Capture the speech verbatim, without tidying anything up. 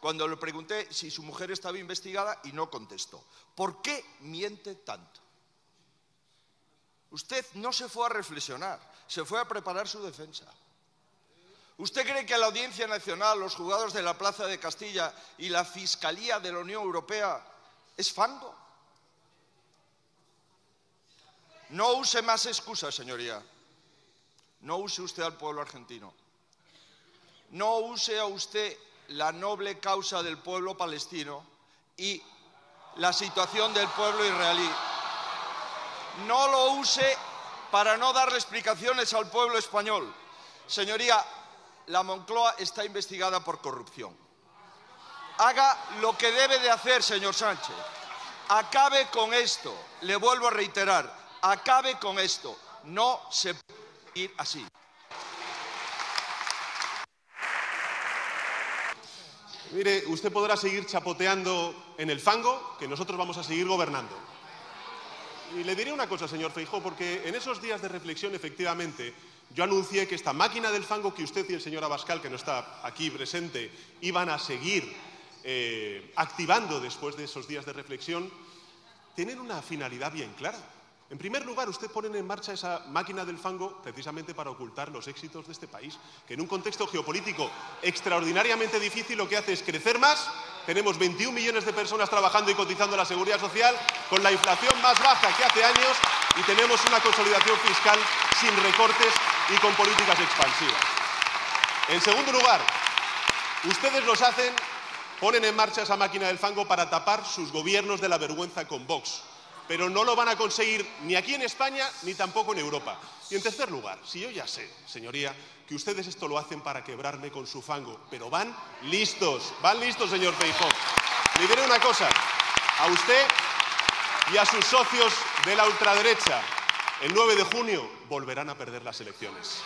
cuando le pregunté si su mujer estaba investigada y no contestó. ¿Por qué miente tanto? Usted no se fue a reflexionar, se fue a preparar su defensa. ¿Usted cree que la Audiencia Nacional, los juzgados de la Plaza de Castilla y la Fiscalía de la Unión Europea es fango? No use más excusas, señoría. No use usted al pueblo argentino. No use a usted la noble causa del pueblo palestino y la situación del pueblo israelí. No lo use para no darle explicaciones al pueblo español. Señoría, la Moncloa está investigada por corrupción. Haga lo que debe de hacer, señor Sánchez. Acabe con esto. Le vuelvo a reiterar, acabe con esto. No se puede ir así. Mire, usted podrá seguir chapoteando en el fango, que nosotros vamos a seguir gobernando. Y le diré una cosa, señor Feijóo, porque en esos días de reflexión, efectivamente, yo anuncié que esta máquina del fango que usted y el señor Abascal, que no está aquí presente, iban a seguir eh, activando después de esos días de reflexión, tienen una finalidad bien clara. En primer lugar, usted pone en marcha esa máquina del fango precisamente para ocultar los éxitos de este país, que en un contexto geopolítico extraordinariamente difícil lo que hace es crecer más. Tenemos veintiún millones de personas trabajando y cotizando a la Seguridad Social, con la inflación más baja que hace años, y tenemos una consolidación fiscal sin recortes y con políticas expansivas. En segundo lugar, ustedes los hacen, ponen en marcha esa máquina del fango para tapar sus gobiernos de la vergüenza con Vox. Pero no lo van a conseguir ni aquí en España ni tampoco en Europa. Y en tercer lugar, si yo ya sé, señoría, que ustedes esto lo hacen para quebrarme con su fango, pero van listos, van listos, señor Feijóo. Le diré una cosa, a usted y a sus socios de la ultraderecha, el nueve de junio volverán a perder las elecciones.